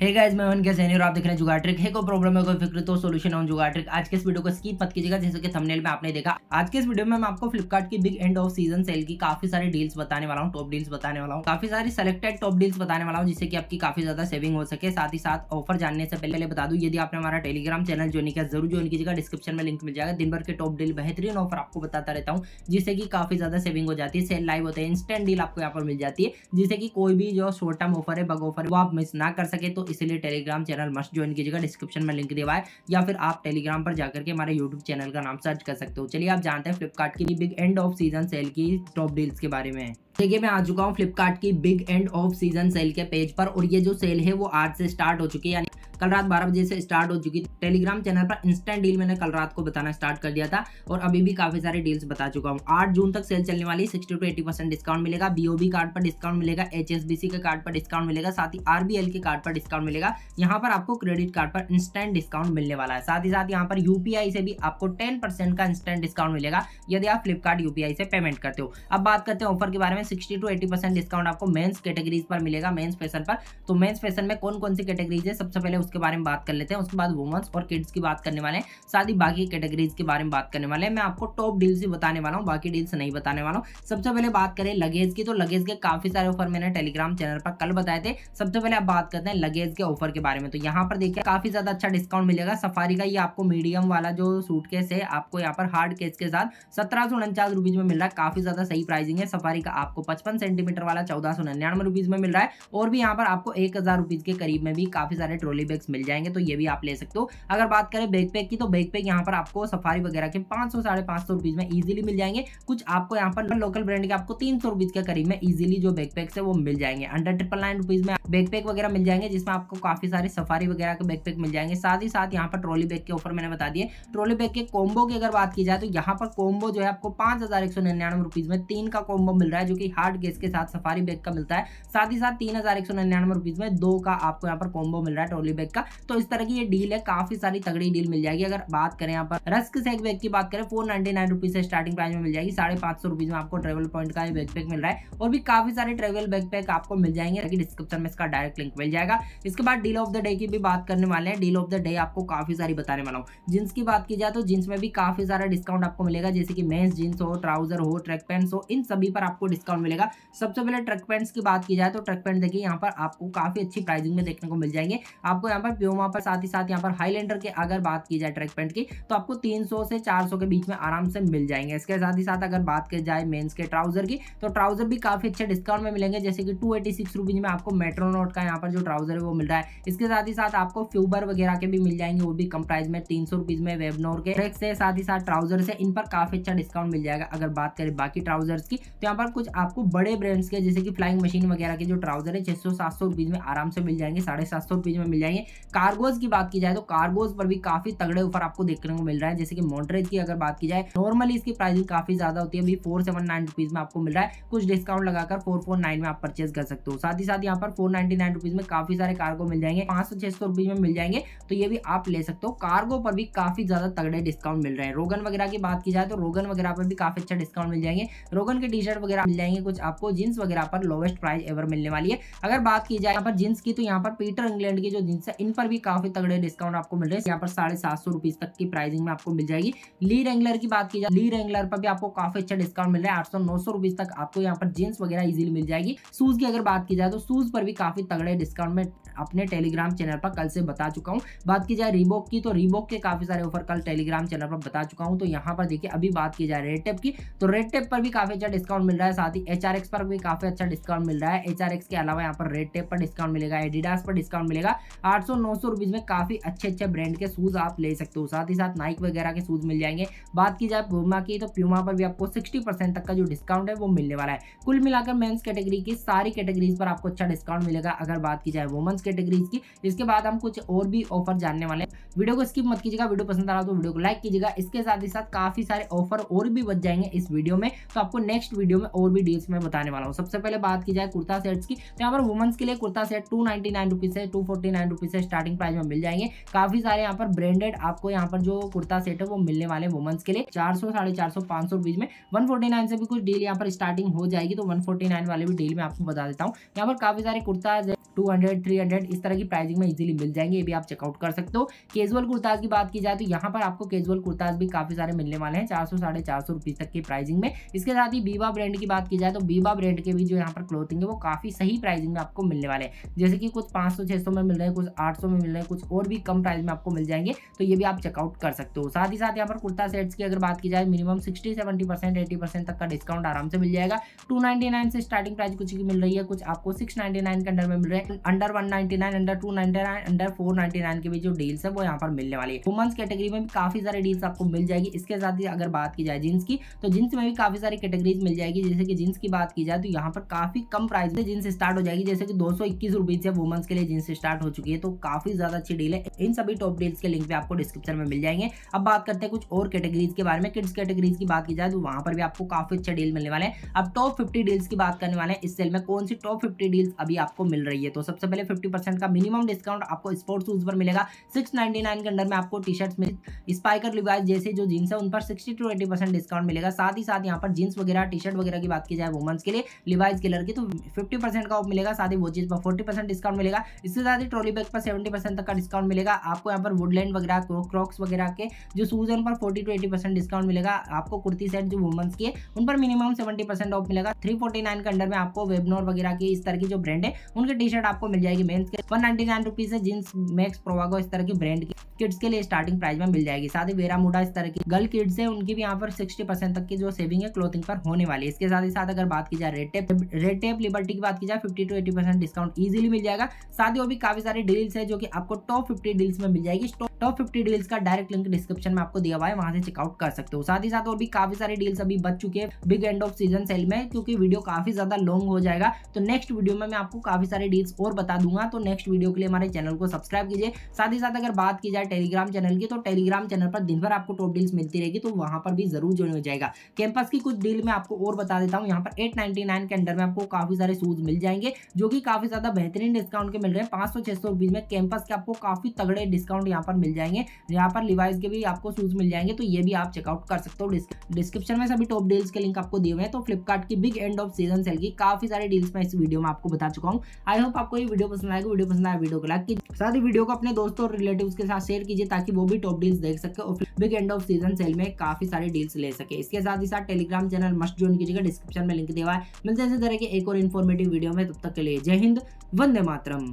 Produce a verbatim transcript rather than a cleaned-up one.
Hey guys मैं one के सैनियर, आप देख रहे हैं जुगाट्रिक। है कोई प्रॉब्लम है कोई फिक्र तो सोल्यूशन ऑन जुगाट्रिक। आज के इस वीडियो को स्किप मत कीजिएगा, जैसे कि थंबनेल में आपने देखा। आज के इस वीडियो में मैं आपको फ्लिपकार्ट की big end of season sale की काफी सारे डील्स बताने वाला हूँ, टॉप डील्स बताने वाला हूँ, काफी सारी सिलेक्टेड टॉप डील्स बताने वाला हूँ, जिससे कि आपकी काफी ज्यादा सेविंग हो सके। साथ ही साथ ऑफर जानने से पहले बता दूं, यदि आपने हमारा टेलीग्राम चैनल ज्वाइन किया जरूर ज्वाइन कीजिएगा, डिस्क्रिप्शन में लिंक मिल जाएगा। दिन भर के टॉप डील बेहतरीन ऑफर आपको बताता रहता हूँ, जिससे कि काफी ज्यादा सेविंग हो जाती है। सेल लाइव होते हैं, इंस्टेंट डील आपको यहाँ पर मिल जाती है, जिससे कि कोई भी जो शॉर्ट टर्म ऑफर है, बग ऑफर, वो आप मिस ना कर सके। तो इसलिए टेलीग्राम चैनल मस्ट ज्वाइन कीजिएगा, डिस्क्रिप्शन में लिंक दिया है, या फिर आप टेलीग्राम पर जाकर के हमारे यूट्यूब चैनल का नाम सर्च कर सकते हो। चलिए आप जानते हैं फ्लिपकार्ट की big end of season sale की टॉप डील्स के बारे में। देखिए मैं आ चुका हूँ फ्लिपकार्ट की big end of season sale के पेज पर, और ये जो सेल है वो आज से स्टार्ट हो चुकी है, यानी कल रात बारह बजे से स्टार्ट हो चुकी। टेलीग्राम चैनल पर इंस्टेंट डील मैंने कल रात को बताना स्टार्ट कर दिया था, और अभी भी काफी सारे डील्स बता चुका हूँ। आठ जून तक सेल चलने वाली। साठ टू अस्सी परसेंट डिस्काउंट मिलेगा, बीओबी कार्ड पर डिस्काउंट मिलेगा, एचएसबीसी के कार्ड पर डिस्काउंट मिलेगा, साथ ही आरबीएल के कार्ड पर डिस्काउंट मिलेगा। यहाँ पर आपको क्रेडिट कार्ड पर इंस्टेंट डिस्काउंट मिलने वाला है। साथ ही साथ यहाँ पर यूपीआई से भी आपको टेन परसेंट का इंस्टेंट डिस्काउंट मिलेगा, यदि आप फ्लिपकार्ट यूपीआई से पेमेंट करते हो। अब बात करते हैं ऑफर के बारे में। Sixty to eighty percent discount आपको मेन्स कैटेगरीज पर मिलेगा, मेन्स फैशन पर। तो मेन्स फैशन में कौन कौन सी कैटेगरीज है सबसे पहले उसके बारे में बात कर लेते हैं, उसके बाद वुमेन्स और किड्स की बात करने वाले हैं, साथ ही बाकी कैटेगरीज के बारे में बात करने वाले हैं। मैं आपको टॉप डील्स ही बताने वाला हूँ, बाकी डील्स नहीं बताने वाला हूँ। सबसे पहले बात करें लगेज की, तो लगेज के काफी सारे ऑफर मैंने टेलीग्राम चैनल पर कल बताए थे। सबसे पहले आप बात करते हैं लगेज के ऑफर के बारे में। तो यहाँ पर देखिए काफी ज्यादा अच्छा डिस्काउंट मिलेगा। सफारी का ये आपको मीडियम वाला जो सूटकेस है, आपको यहाँ पर हार्ड केस के साथ सत्रह सौ उनचास रुपीज में मिल रहा है, काफी ज्यादा सही प्राइसिंग है। सफारी का आपको पचपन सेंटीमीटर वाला चौदह सौ निन्यानवे रुपीज में मिल रहा है, और भी यहाँ पर आपको एक हजार रुपीज के करीब में भी काफी सारे ट्रॉली बैग्स मिल जाएंगे, तो ये भी आप ले सकते हो। अगर बात करें बैकपैक की, तो बैकपैक यहाँ पर आपको सफारी वगैरह के पाँच सौ साढ़े पाँच सौ रुपीज में इजीली मिल जाएंगे। कुछ आपको यहाँ पर लोकल ब्रांड के आपको तीन सौ रुपीज के करीब में इजीली जो बैकपैक्स है वो मिल जाएंगे। अंडर ट्रिपल नाइन रुपीज में बैकपैक वगैरह मिल जाएंगे, जिसमें आपको काफी सारे सफारी वगैरह के बैकपैक मिल जाएंगे। साथ ही साथ यहाँ पर ट्रॉली बैग के ऑफर मैंने बता दिए। ट्रॉली बैग के कॉम्बो की अगर बात की जाए, तो यहाँ पर कॉम्बो जो है आपको पाँच हजार एक सौ निन्यानवे रुपीज में तीन का कॉम्बो मिल रहा है, जो कि हार्ड केस के साथ सफारी बैग का मिलता है। साथ ही साथ तीन हजार एक सौ निन्यानवे रुपीज में दो का आपको यहाँ पर कॉम्बो मिल रहा है ट्रॉली बैग का। तो इस तरह की ये डील है, काफी सारी तगड़ी डील मिल जाएगी। अगर बात करें यहाँ पर रस्क सैक बैग की बात करें, फोर नाइनटी नाइन रुपीज से स्टार्टिंग प्राइस में मिल जाएगी। साढ़े पाँच सौ रुपीज में आपको ट्रेवल पॉइंट का बैकपैक मिल रहा है, और भी काफी सारे ट्रेवल बैकपैक आपको मिल जाएंगे, डिस्क्रिप्शन में इसका डायरेक्ट लिंक मिल जाएगा। इसके बाद डील ऑफ द डे की भी बात करने वाले हैं। डील ऑफ द डे आपको काफी सारी बताने वाला हूँ। जींस की बात की जाए, तो जींस में भी काफी सारा डिस्काउंट आपको मिलेगा, जैसे कि मेंस जींस हो, ट्राउजर हो, ट्रैक पैंट्स हो, इन सभी पर आपको डिस्काउंट मिलेगा। सबसे पहले ट्रैक पैंट्स की बात की जाए, तो ट्रैक पैंट देखिए यहाँ पर आपको काफी अच्छी प्राइसिंग में देखने को मिल जाएंगे। आपको यहाँ पर प्यूमा पर, साथ ही साथ यहाँ पर हाईलैंडर के अगर बात की जाए ट्रैक पैंट की, तो आपको तीन सौ से चार सौ के बीच में आराम से मिल जाएंगे। इसके साथ ही साथ अगर बात की जाए मेन्स के ट्राउजर की, तो ट्राउजर भी काफी अच्छे डिस्काउंट में मिलेंगे, जैसे कि टू एटी सिक्स रुपीज में आपको मेट्रोनोट का यहाँ पर जो ट्राउजर है वो मिल रहा है। इसके साथ ही साथ आपको फ्यूबर वगैरह के भी मिल जाएंगे, वो भी कम प्राइस में तीन सौ रुपीज में वेबनोर के ट्रैक्स है, साथ ही साथ ट्राउजर से इन पर काफी अच्छा डिस्काउंट मिल जाएगा। अगर बात करें बाकी ट्राउजर्स की, तो यहाँ पर कुछ आपको बड़े ब्रांड्स के जैसे कि फ्लाइंग मशीन वगैरह के जो ट्राउजर है छह सौ सात सौ रुपीज में आराम से मिल जाएंगे, साढ़े सात सौ रुपीज में मिल जाएंगे। कार्गोज की बात की जाए, तो कार्गोज पर भी काफी तगड़े ऑफर आपको देखने को मिल रहा है, जैसे कि मॉन्ट्रेज की अगर बात की जाए, नॉर्मली इसकी प्राइसिंग काफी ज्यादा होती है, अभी फोर सेवन नाइन रुपीज में आपको मिल रहा है, कुछ डिस्काउंट लगाकर फोर फोर नाइन में आप परचेज कर सकते हो। साथ ही साथ यहाँ पर फोर नाइनटी नाइन रुपीज में काफी सारे कार्गो मिल जाएंगे, पांच सौ छह सौ रुपीज में मिल जाएंगे, तो ये भी आप ले सकते हो। कार्गो पर भी काफी ज्यादा तगड़े डिस्काउंट मिल रहे हैं। रोगन वगैरह की बात की जाए, तो रोगन वगैरह पर भी काफी अच्छा डिस्काउंट मिल जाएंगे, रोगन के टी शर्ट वगैरह मिल जाएंगे। कुछ आपको जींस वगैरह पर लोवेस्ट प्राइस एवर मिलने वाली है। अगर बात की जाए यहाँ पर जींस की, तो यहाँ पर पीटर इंग्लैंड की जो जींस है, इन पर भी काफी तगड़े डिस्काउंट आपको मिल रहे हैं, यहाँ पर साढ़े सात सौ रुपीज तक की प्राइसिंग में आपको मिल जाएगी। ली रेंगलर की बात की जाए, ली रेंगलर पर भी आपको काफी अच्छा डिस्काउंट मिल रहा है, आठ सौ नौ सौ रुपीज तक आपको यहाँ पर जींस वगैरह इजिली मिल जाएगी। शूज की अगर बात की जाए, तो शूज पर भी काफी तगड़े डिस्काउंट में अपने टेलीग्राम चैनल पर कल से बता चुका हूँ। बात की जाए रीबॉक की, तो रीबॉक के काफी सारे ऑफर कल टेलीग्राम चैनल पर बता चुका हूँ। तो यहाँ पर देखिए अभी बात की जाए रेड टेप की, तो रेड टेप पर भी काफी अच्छा डिस्काउंट मिल रहा है, साथ ही एचआरएक्स पर भी काफी अच्छा डिस्काउंट मिल रहा है। एचआरएक्स के अलावा यहाँ पर रेड टेप पर डिस्काउंट मिलेगा, एडिडास पर डिस्काउंट मिलेगा। आठ सौ नौ सौ रुपीज में काफी अच्छे अच्छे ब्रांड के शूज आप ले सकते हो, साथ ही साथ नाइक वगैरह के शूज मिल जाएंगे। बात की जाए प्यूमा की, तो प्यूमा पर भी आपको सिक्सटी परसेंट तक का जो डिस्काउंट है वो मिलने वाला है। कुल मिलाकर मेन्स कैटेगरी की सारी कैटेगरीज पर आपको अच्छा डिस्काउंट मिलेगा। अगर बात की जाए वुमेन्स कैटेगरीज की, इसके बाद हम कुछ और भी ऑफर जानने वाले हैं। वीडियो को स्किप मत कीजिएगा, वीडियो पसंद आ रहा तो वीडियो को लाइक कीजिएगा। इसके साथ ही साथ काफी सारे ऑफर और भी बच जाएंगे इस वीडियो में, तो आपको नेक्स्ट वीडियो में और भी डील्स में बताने वाला हूँ। सबसे पहले बात की जाए कुर्ता सेट्स की, तो यहाँ पर वुमेन्स के लिए kurta set two ninety nine rupees से two forty nine rupees rupees से स्टार्टिंग प्राइस में मिल जाएंगे। काफी सारे यहाँ पर ब्रांडेड आपको यहाँ पर जो कुर्ता सेट है वो मिलने वाले वुमेंस के लिए चार सौ साढ़े चार सौ पांच सौ रुपीज में। वन फोर्टी नाइन से भी कुछ डील यहाँ पर स्टार्टिंग हो जाएगी, तो वन फोर्टी नाइन वाले भी डील में आपको बता देता हूँ। यहाँ पर काफी सारे kurta two hundred three hundred इस तरह की प्राइसिंग में इजीली मिल जाएंगे, ये भी आप चेकआउट कर सकते हो। कैजुअल कुर्ताज की बात की जाए तो यहाँ पर आपको कैजुअल कुर्ताज भी काफी सारे मिलने वाले हैं चार सौ साढ़े चार सौ रुपीज तक की प्राइसिंग में। इसके साथ ही बीबा ब्रांड की बात की जाए तो बीबा ब्रांड के भी जो यहाँ पर क्लोथिंग है वो काफी सही प्राइसिंग में आपको मिलने वाले हैं, जैसे कि कुछ पाँच सौ छः सौ में मिल रहे हैं, कुछ आठ सौ में मिल रहे हैं, कुछ और भी कम प्राइस में आपको मिल जाएंगे, तो ये भी आप चेकआउट कर सकते हो। साथ ही साथ यहाँ पर कुर्ता सेट्स की अगर बात की जाए minimum sixty seventy percent eighty percent तक का डिस्काउंट आराम से मिल जाएगा। टू नाइनटी नाइन से स्टार्टिंग प्राइस कुछ की मिल रही है, कुछ आपको सिक्स नाइनटी नाइन के अंडर में मिल रहे हैं, under one ninety nine, under two ninety nine, under four ninety nine के भी जो डील्स है वो यहाँ पर मिलने वाली है। वुमेंस कैटेगरी में भी काफी सारे डील्स आपको मिल जाएगी। इसके साथ ही अगर बात की जाए जींस की तो जींस में भी काफी सारी कैटेगरीज मिल जाएगी, जैसे कि जींस की बात की जाए तो यहाँ पर काफी कम प्राइस में जींस स्टार्ट हो जाएगी, जैसे कि दो सौ इक्कीस रुपीज से वुमेंस के लिए जींस स्टार्ट हो चुकी है, तो काफी ज्यादा अच्छी डील है। इन सभी टॉप डील्स के लिंक भी आपको डिस्क्रिप्शन में मिल जाएंगे। अब बात करते हैं कुछ और कैटेगरीज के बारे में। किड्स कैटेगरीज की बात की जाए तो वहाँ पर भी आपको काफी अच्छे डील मिलने वाले हैं। अब टॉप फिफ्टी डील्स की बात करने वाले हैं इस सेल में, कौन सी टॉप फिफ्टी डील्स अभी आपको मिल रही है। तो सबसे पहले फिफ्टी परसेंट का मिनिमम डिस्काउंट आपको स्पोर्ट्स शूज पर मिलेगा। सिक्स नाइनटी नाइन के अंदर में आपको टी शर्ट्स में स्पाइकर लिवाइज जैसे जो जींस है उन पर sixty to eighty percent discount मिलेगा। साथ ही साथ यहाँ पर जींस वगैरह टी शर्ट वगैरह की बात की जाए वुमेंस के लिए लिवाइज कलर की तो फिफ्टी परसेंट का ऑफ मिलेगा। साथ ही वो चीज पर फोर्टी परसेंट डिस्काउंट मिलेगा। इसके साथ ही ट्रॉली बैग पर सेवेंटी परसेंट तक का डिस्काउंट मिलेगा। आपको यहाँ पर वुडलैंड वगैरह क्रॉक्स वगैरह के जो शूज है उन पर forty to eighty percent discount मिलेगा। आपको कुर्ती सेट जो वुमेंस की है उन पर मिनिमम सेवेंटी परसेंट ऑफ मिलेगा। थ्री फोर्टी नाइन के अंदर में आपको वेबनोर वगैरह की इस तरह की जो ब्रांड है उनके टी शर्ट आपको मिल जाएगी। मेंस के वन नाइनटी नाइन रुपीस से जींस मैक्स प्रोवागो इस तरह की ब्रांड की किड्स के लिए स्टार्टिंग प्राइस में मिल जाएगी। साथ ही वेरा मोडा इस तरह की गर्ल किड्स है उनकी भी यहाँ पर सिक्सटी परसेंट तक की जो सेविंग है क्लोथिंग पर होने वाली है। इसके साथ ही साथ अगर बात की जाए Red Tape Red Tape Liberty की बात की जाए fifty to eighty percent discount easily मिल जाएगा। साथ ही वो भी काफी सारे डील्स है जो कि आपको टॉप फिफ्टी डील्स में मिल जाएगी। टॉप फिफ्टी डील्स का डायरेक्ट लिंक डिस्क्रिप्शन में आपको दिया हुआ है, वहां से चेकआउट कर सकते हो। साथ ही साथ और भी काफी सारे डील्स अभी बच चुके हैं big end of season sale में, क्योंकि वीडियो काफी ज्यादा लॉन्ग हो जाएगा तो नेक्स्ट वीडियो में मैं आपको काफी सारे डील्स और बता दूंगा। तो नेक्स्ट वीडियो के लिए हमारे चैनल को सब्सक्राइब कीजिए। साथ ही साथ अगर बात की जाए टेलीग्राम चैनल की तो टेलीग्राम चैनल पर दिन भर आपको टॉप डील्स मिलती रहेगी, तो वहां पर भी जरूर ज्वाइन हो जाएगा। कैंपस की कुछ डील मैं आपको और बता देता हूँ। यहाँ पर एट नाइनटी नाइन के अंडर में आपको काफी सारे शूज मिल जाएंगे जो कि काफी ज्यादा बेहतरीन डिस्काउंट के मिल रहे हैं। पांच सौ छह सौ रुपीज में कैंपस के आपको काफी तगड़े डिस्काउंट यहाँ पर मिल जाएंगे। यहाँ पर लिवाइज के भी आपको शूज मिल जाएंगे, तो ये भी आप चेकआउट कर सकते हो। डिस्क्रिप्शन में सभी टॉप डील्स के लिंक आपको दिए हुए हैं। तो फ्लिपकार्ट की big end of season sale की काफी सारे डील्स मैं इस वीडियो में आपको बता चुका हूँ। आई होप आपको ये वीडियो पसंद आएगा। वीडियो पसंद आए वीडियो को लाइक कीजिए, साथ ही वीडियो को अपने दोस्तों और रिलेटिव्स के साथ शेयर कीजिए ताकि वो भी टॉप डील्स देख सके और big end of season sale में काफी सारे डील्स ले सके। इसके साथ ही साथ टेलीग्राम चैनल मस्ट ज्वाइन कीजिएगा, डिस्क्रिप्शन में लिंक दिया हुआ है। मिलते हैं इसी तरह के एक और इन्फॉर्मेटिव वीडियो में, तब तक के लिए जय हिंद, वंदे मातरम।